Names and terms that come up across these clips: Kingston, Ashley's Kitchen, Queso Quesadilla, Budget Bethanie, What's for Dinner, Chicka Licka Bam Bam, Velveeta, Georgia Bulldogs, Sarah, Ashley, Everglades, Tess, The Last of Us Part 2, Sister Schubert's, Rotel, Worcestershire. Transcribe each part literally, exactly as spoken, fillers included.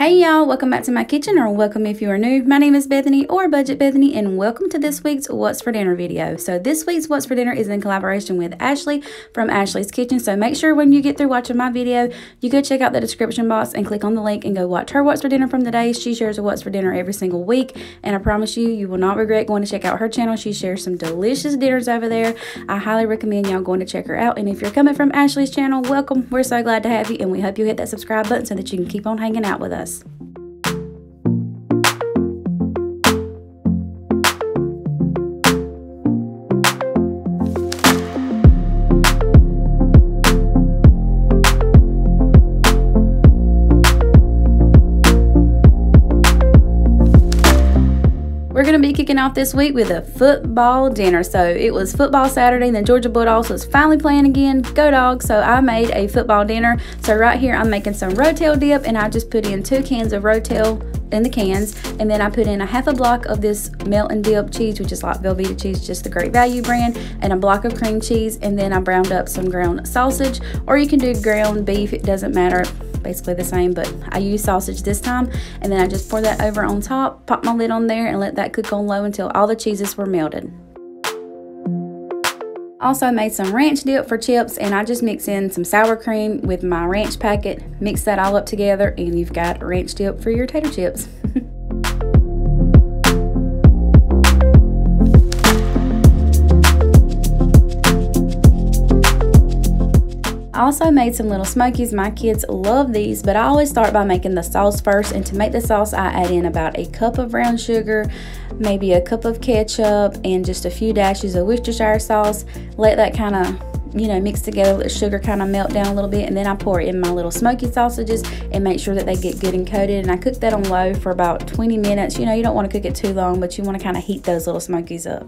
Hey y'all, welcome back to my kitchen, or welcome if you are new. My name is Bethany, or Budget Bethany, and welcome to this week's What's for Dinner video. So this week's What's for Dinner is in collaboration with Ashley from Ashley's Kitchen, so make sure when you get through watching my video, you go check out the description box and click on the link and go watch her What's for Dinner from the day. She shares a What's for Dinner every single week, and I promise you, you will not regret going to check out her channel. She shares some delicious dinners over there. I highly recommend y'all going to check her out, and if you're coming from Ashley's channel, welcome. We're so glad to have you, and we hope you hit that subscribe button so that you can keep on hanging out with us. We're going to be kicking off this week with a football dinner. So it was football Saturday, and the Georgia Bulldogs was finally playing again. Go Dogs! So I made a football dinner. So right here I'm making some Rotel dip, and I just put in two cans of Rotel in the cans, and then I put in a half a block of this melt and dip cheese, which is like Velveeta cheese, just the Great Value brand, and a block of cream cheese, and then I browned up some ground sausage, or you can do ground beef, it doesn't matter, basically the same, but I use sausage this time, and then I just pour that over on top, pop my lid on there, and let that cook on low until all the cheeses were melted. Also made some ranch dip for chips, and I just mix in some sour cream with my ranch packet, mix that all up together, and you've got ranch dip for your tater chips. Also made some little smokies. My kids love these, but I always start by making the sauce first, and to make the sauce I add in about a cup of brown sugar, maybe a cup of ketchup, and just a few dashes of Worcestershire sauce. Let that kind of, you know, mix together, let sugar kind of melt down a little bit, and then I pour in my little smoky sausages and make sure that they get good and coated, and I cook that on low for about twenty minutes. You know, you don't want to cook it too long, but you want to kind of heat those little smokies up.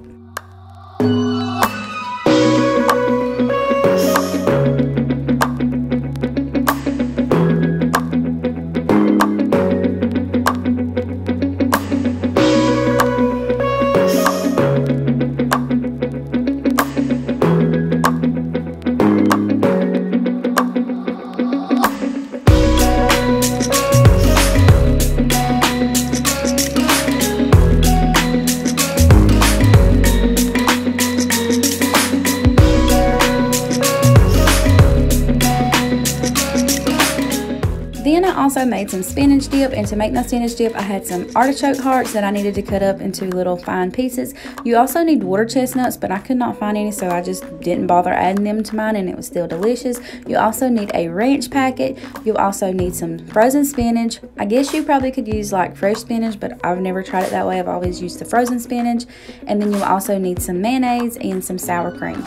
Also made some spinach dip, and to make my spinach dip I had some artichoke hearts that I needed to cut up into little fine pieces. You also need water chestnuts, but I could not find any, so I just didn't bother adding them to mine, and it was still delicious. You also need a ranch packet. You also need some frozen spinach. I guess you probably could use like fresh spinach, but I've never tried it that way. I've always used the frozen spinach. And then you also need some mayonnaise and some sour cream.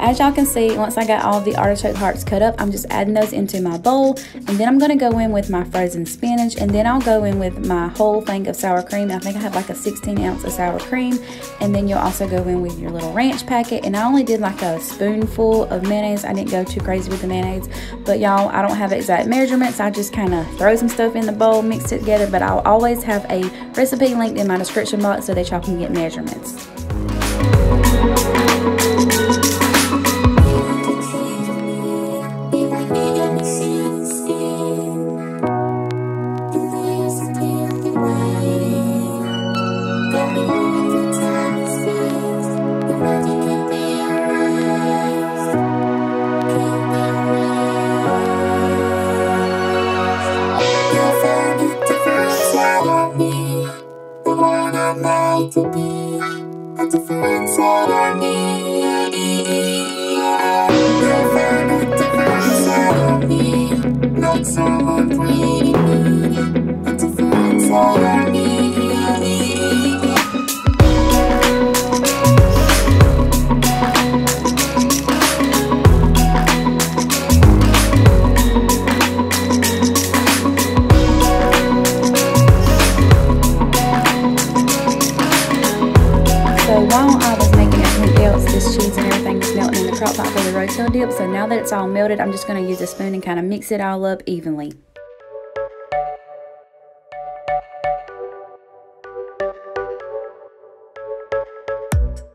As y'all can see, once I got all the artichoke hearts cut up, I'm just adding those into my bowl, and then I'm going to go in with my frozen spinach, and then I'll go in with my whole thing of sour cream. I think I have like a sixteen ounce of sour cream, and then you'll also go in with your little ranch packet, and I only did like a spoonful of mayonnaise. I didn't go too crazy with the mayonnaise, but y'all, I don't have exact measurements. I just kind of throw some stuff in the bowl, mix it together, but I'll always have a recipe linked in my description box so that y'all can get measurements. Dip. So now that it's all melted, I'm just going to use a spoon and kind of mix it all up evenly.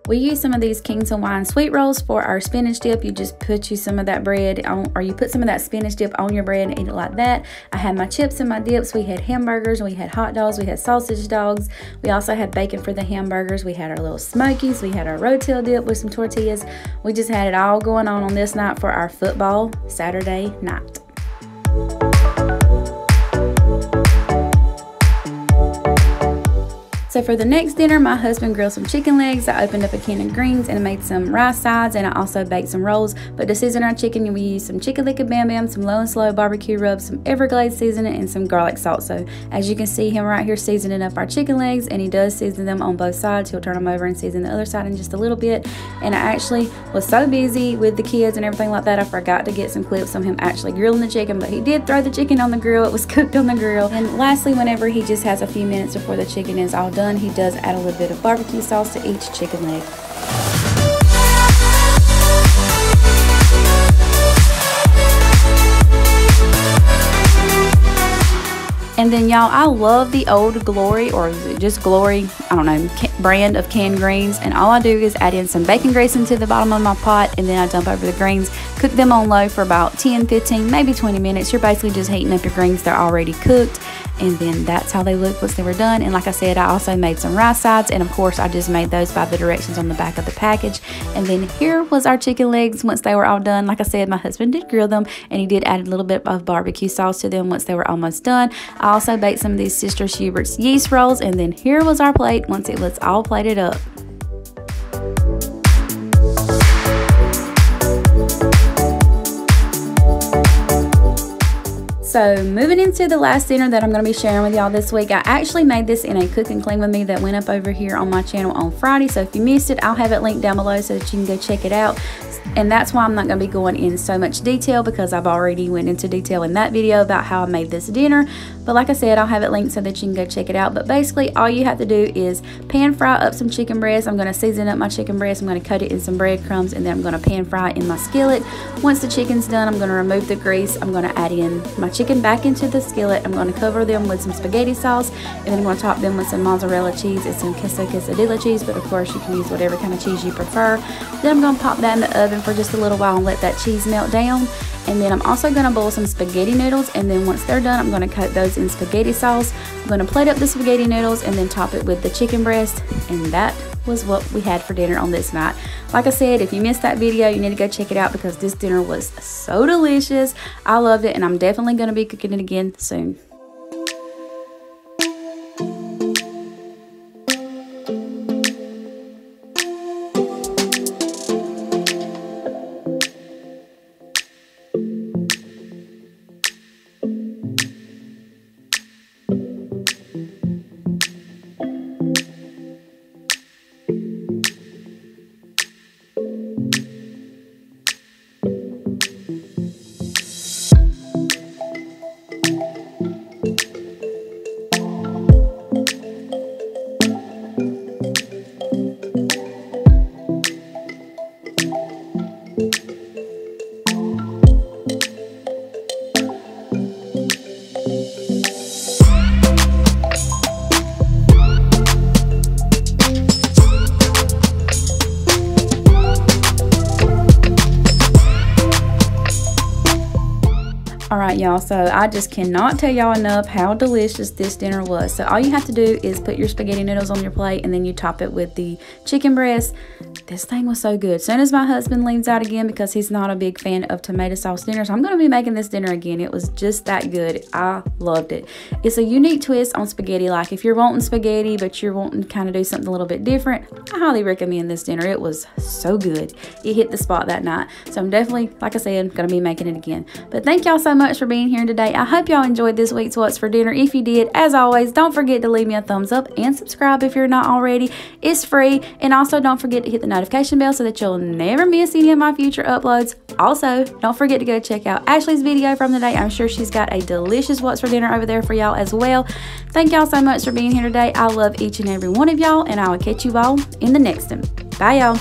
We use some of these Kingston wine sweet rolls for our spinach dip. You just put you some of that bread on, or you put some of that spinach dip on your bread and eat it like that. I had my chips and my dips. We had hamburgers, we had hot dogs, we had sausage dogs. We also had bacon for the hamburgers. We had our little smokies. We had our Rotel dip with some tortillas. We just had it all going on on this night for our football Saturday night. So for the next dinner, my husband grilled some chicken legs. I opened up a can of greens and made some rice sides, and I also baked some rolls. But to season our chicken, we used some Chicka Licka Bam Bam, some low and slow barbecue rub, some Everglades seasoning, and some garlic salt. So as you can see him right here seasoning up our chicken legs, and he does season them on both sides. He'll turn them over and season the other side in just a little bit. And I actually was so busy with the kids and everything like that, I forgot to get some clips on him actually grilling the chicken, but he did throw the chicken on the grill. It was cooked on the grill. And lastly, whenever he just has a few minutes before the chicken is all done, he does add a little bit of barbecue sauce to each chicken leg. And then y'all, I love the Old Glory, or is it just Glory, I don't know, brand of canned greens. And all I do is add in some bacon grease into the bottom of my pot, and then I dump over the greens, cook them on low for about ten, fifteen, maybe twenty minutes. You're basically just heating up your greens. They're already cooked. And then that's how they look once they were done. And like I said, I also made some rice sides, and of course I just made those by the directions on the back of the package. And then here was our chicken legs once they were all done. Like I said, my husband did grill them, and he did add a little bit of barbecue sauce to them once they were almost done. I also baked some of these Sister Schubert's yeast rolls, and then here was our plate once it was all plated up. So moving into the last dinner that I'm going to be sharing with y'all this week, I actually made this in a cook and clean with me that went up over here on my channel on Friday. So if you missed it, I'll have it linked down below so that you can go check it out. And that's why I'm not going to be going in so much detail, because I've already went into detail in that video about how I made this dinner. But like I said, I'll have it linked so that you can go check it out. But basically all you have to do is pan fry up some chicken breasts. I'm going to season up my chicken breast. I'm going to cut it in some breadcrumbs, and then I'm going to pan fry it in my skillet. Once the chicken's done, I'm going to remove the grease. I'm going to add in my chicken back into the skillet. I'm going to cover them with some spaghetti sauce, and then I'm going to top them with some mozzarella cheese and some Queso Quesadilla cheese, but of course you can use whatever kind of cheese you prefer. Then I'm going to pop that in the oven for just a little while and let that cheese melt down. And then I'm also going to boil some spaghetti noodles, and then once they're done, I'm going to coat those in spaghetti sauce. I'm going to plate up the spaghetti noodles and then top it with the chicken breast, and that was what we had for dinner on this night. Like I said, if you missed that video, you need to go check it out, because this dinner was so delicious. I loved it, and I'm definitely going to be cooking it again soon. Alright y'all, so I just cannot tell y'all enough how delicious this dinner was. So all you have to do is put your spaghetti noodles on your plate, and then you top it with the chicken breast. This thing was so good. As soon as my husband leans out again, because he's not a big fan of tomato sauce dinners, I'm going to be making this dinner again. It was just that good. I loved it. It's a unique twist on spaghetti. Like if you're wanting spaghetti but you're wanting to kind of do something a little bit different, I highly recommend this dinner. It was so good. It hit the spot that night. So I'm definitely, like I said, going to be making it again. But thank y'all so much for being here today. I hope y'all enjoyed this week's What's for Dinner. If you did, as always, don't forget to leave me a thumbs up and subscribe if you're not already. It's free, and also don't forget to hit the notification bell so that you'll never miss any of my future uploads. Also, don't forget to go check out Ashley's video from today. I'm sure she's got a delicious What's for Dinner over there for y'all as well. Thank y'all so much for being here today. I love each and every one of y'all, and I will catch you all in the next one. Bye y'all.